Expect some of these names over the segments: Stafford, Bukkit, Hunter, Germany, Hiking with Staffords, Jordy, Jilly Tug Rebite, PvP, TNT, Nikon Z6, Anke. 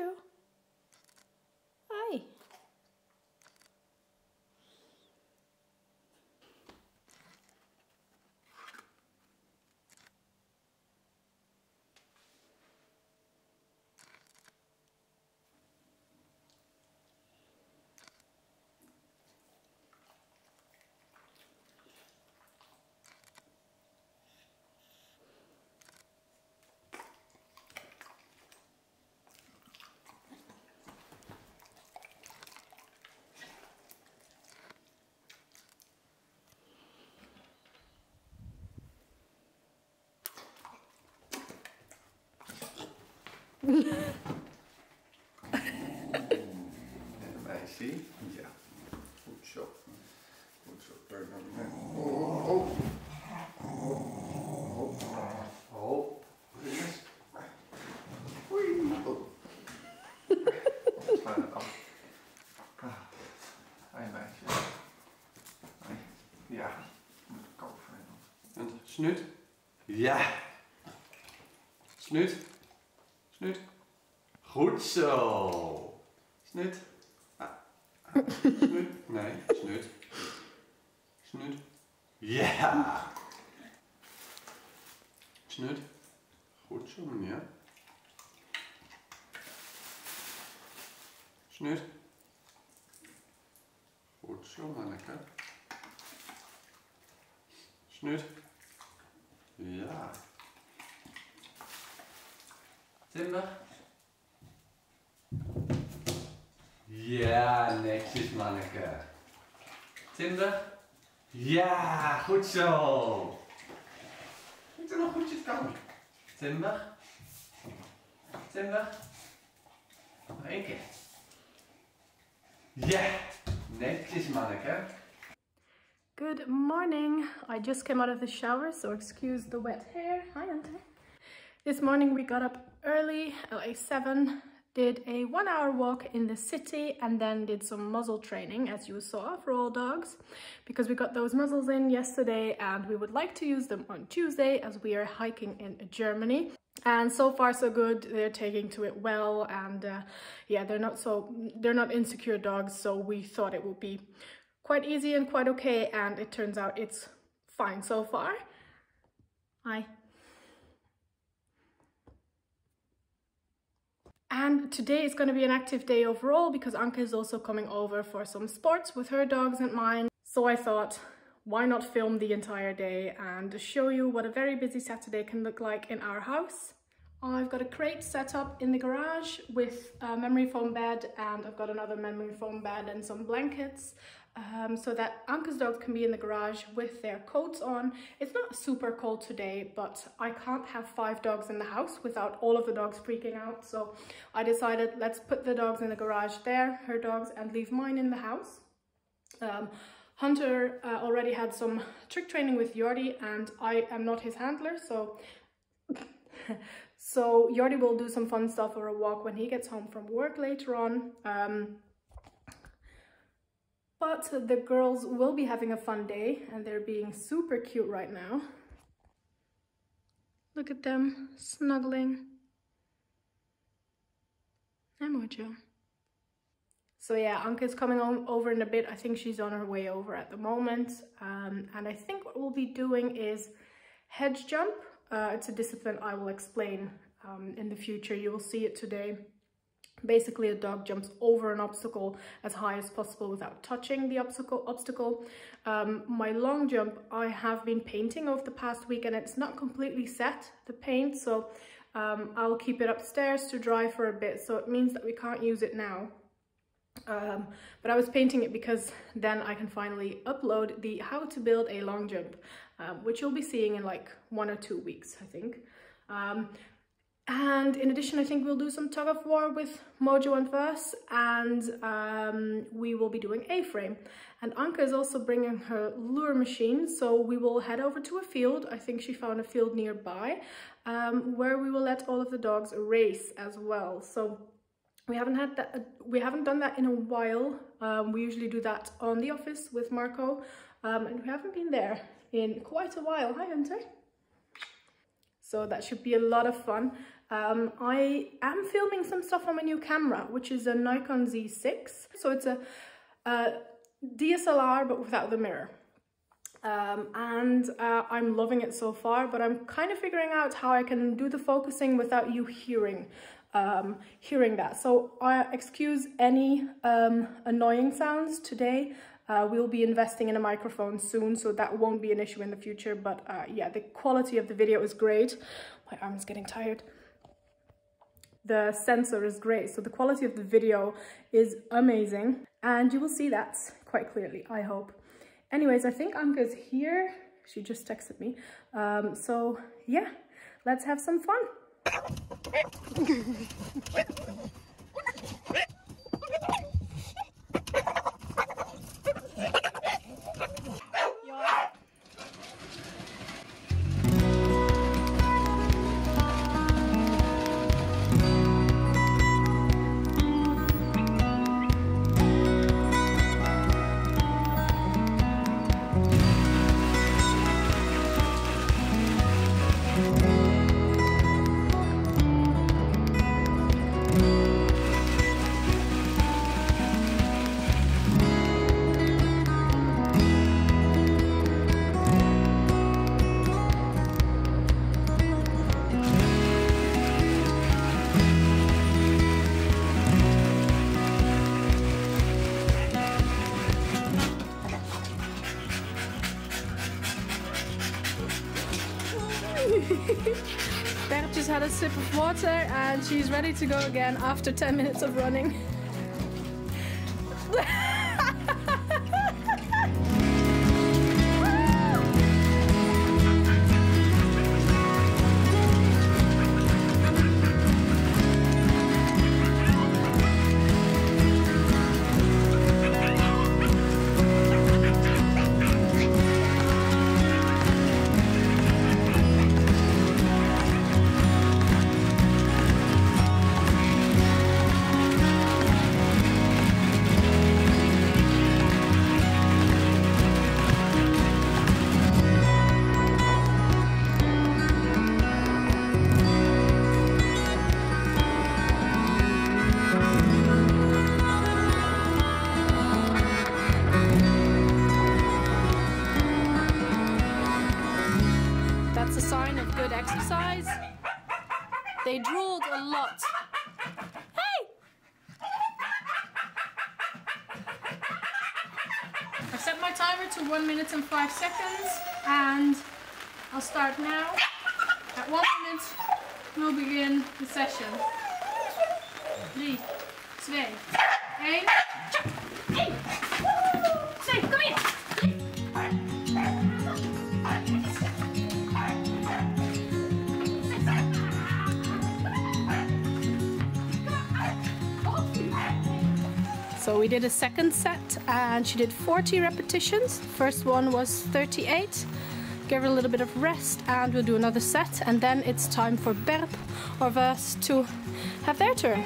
Joe. Hi. Wij zien, ja, goed zo, permanent. Oh, oh, oh, yes. Oei, oh. Sla het af. Hoi meisje. Ja, moet ik ook verder. En snut? Ja. Snut? Snut. Goed zo. Snut. Ah. Snut. Nee, snut. Snut. Ja. Snut. Goed zo, meneer. Snut. Goed zo, manneke. Snut. Ja. Timber. Ja, netjes manneke. Timber. Ja, goed zo. Doe nog goed je het kan. Timber. Timber. Nog één keer. Ja, netjes manneke. Good morning. I just came out of the shower, so excuse the wet hair. Hi, Anke. This morning we got up early, like 7, did a 1-hour walk in the city and then did some muzzle training, as you saw, for all dogs, because we got those muzzles in yesterday and we would like to use them on Tuesday as we are hiking in Germany. And so far so good, they're taking to it well, and yeah, they're not insecure dogs, so we thought it would be quite easy and quite okay, and it turns out it's fine so far. Hi. And today is going to be an active day overall because Anke is also coming over for some sports with her dogs and mine. So I thought, why not film the entire day and show you what a very busy Saturday can look like in our house. I've got a crate set up in the garage with a memory foam bed, and I've got another memory foam bed and some blankets so that Anke's dogs can be in the garage with their coats on. It's not super cold today, but I can't have 5 dogs in the house without all of the dogs freaking out. So I decided, let's put the dogs in the garage there, her dogs, and leave mine in the house. Hunter already had some trick training with Jordi, and I am not his handler, so... So Jordi will do some fun stuff or a walk when he gets home from work later on. But the girls will be having a fun day and they're being super cute right now. Look at them snuggling. Mojo. So yeah, Anke's coming over in a bit. I think she's on her way over at the moment. And I think what we'll be doing is hedge jump. It's a discipline I will explain in the future. You will see it today. Basically, a dog jumps over an obstacle as high as possible without touching the obstacle. My long jump, I have been painting over the past week and it's not completely set, the paint, so I'll keep it upstairs to dry for a bit, so it means that we can't use it now. But I was painting it because then I can finally upload the how to build a long jump, which you'll be seeing in like 1 or 2 weeks, I think. And in addition, I think we'll do some tug of war with Mojo and Verse, and we will be doing A-frame. And Anke is also bringing her lure machine, so we will head over to a field. I think she found a field nearby where we will let all of the dogs race as well. So we haven't done that in a while. We usually do that on the office with Marco, and we haven't been there in quite a while. Hi, Hunter. So that should be a lot of fun. I am filming some stuff on my new camera, which is a Nikon Z6. So it's a DSLR, but without the mirror. I'm loving it so far, but I'm kind of figuring out how I can do the focusing without you hearing that. So excuse any annoying sounds today. We'll be investing in a microphone soon, so that won't be an issue in the future. But yeah, the quality of the video is great. My arm's getting tired. The sensor is great, so the quality of the video is amazing. And you will see that quite clearly, I hope. Anyways, I think Anke's here. She just texted me. So yeah, let's have some fun. Beth just had a sip of water and she's ready to go again after 10 minutes of running. Exercise. They drooled a lot. Hey! I've set my timer to 1 minute and 5 seconds and I'll start now. At 1 minute we'll begin the session. 3, 2, 1. Hey! Say, come here! So we did a second set and she did 40 repetitions. First one was 38. Give her a little bit of rest and we'll do another set, and then it's time for Berb or us to have their turn.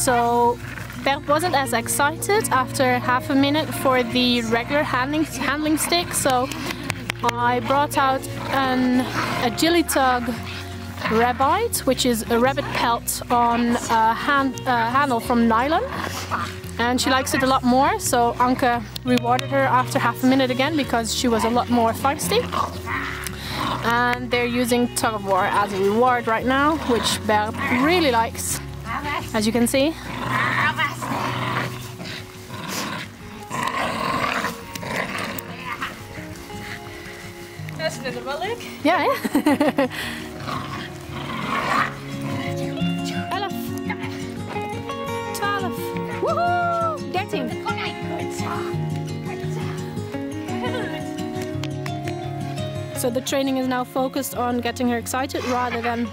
so that wasn't as excited after half a minute for the regular handling stick. So I brought out a Jilly Tug Rebite, which is a rabbit pelt on a handle from nylon, and she likes it a lot more, so Anke rewarded her after half a minute again because she was a lot more feisty. And they're using tug of war as a reward right now, which Bert really likes, as you can see. That's a little relic. Yeah, yeah. So the training is now focused on getting her excited rather than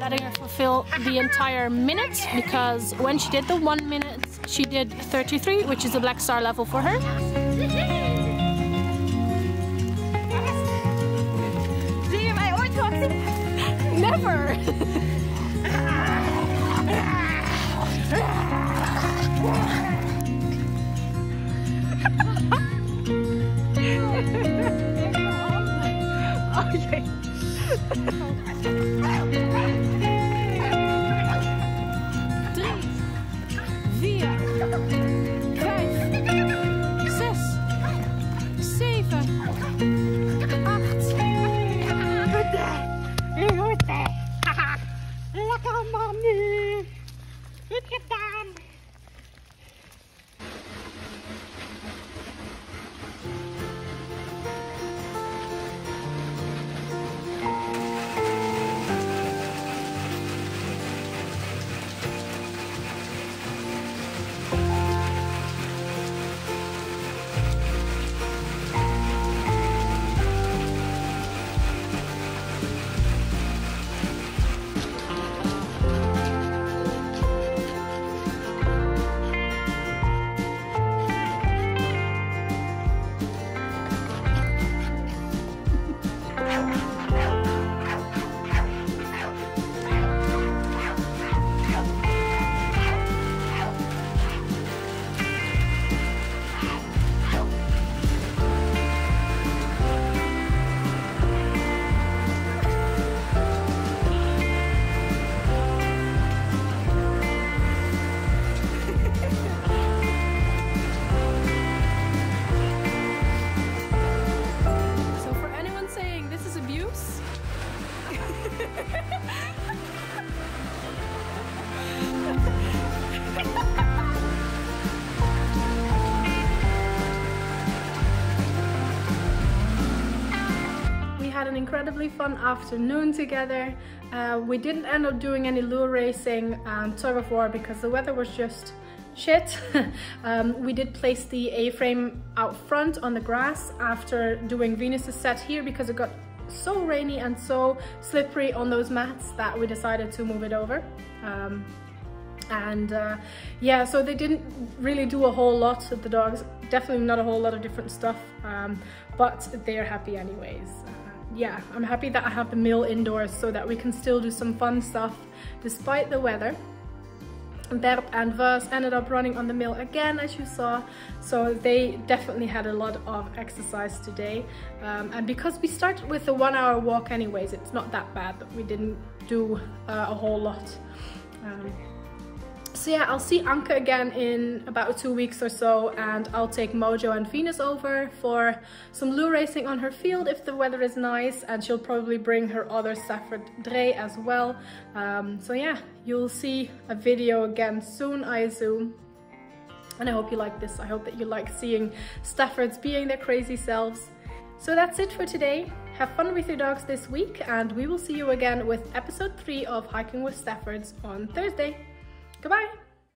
letting her fulfill the entire minute, because when she did the 1 minute, she did 33, which is a black star level for her. Never! Okay. An incredibly fun afternoon together. We didn't end up doing any lure racing and tug of war because the weather was just shit. We did place the A-frame out front on the grass after doing Venus's set here because it got so rainy and so slippery on those mats that we decided to move it over. Yeah, so they didn't really do a whole lot of the dogs, definitely not a whole lot of different stuff, but they're happy anyways. Yeah, I'm happy that I have the meal indoors so that we can still do some fun stuff despite the weather. Bert and Vers ended up running on the meal again, as you saw, so they definitely had a lot of exercise today. And because we started with a 1 hour walk anyways, it's not that bad that we didn't do a whole lot. So yeah, I'll see Anke again in about 2 weeks or so, and I'll take Mojo and Venus over for some lure racing on her field if the weather is nice, and she'll probably bring her other Stafford Drey as well. So yeah, you'll see a video again soon, I assume. And I hope you like this. I hope that you like seeing Staffords being their crazy selves. So that's it for today. Have fun with your dogs this week, and we will see you again with episode 3 of Hiking with Staffords on Thursday. Goodbye!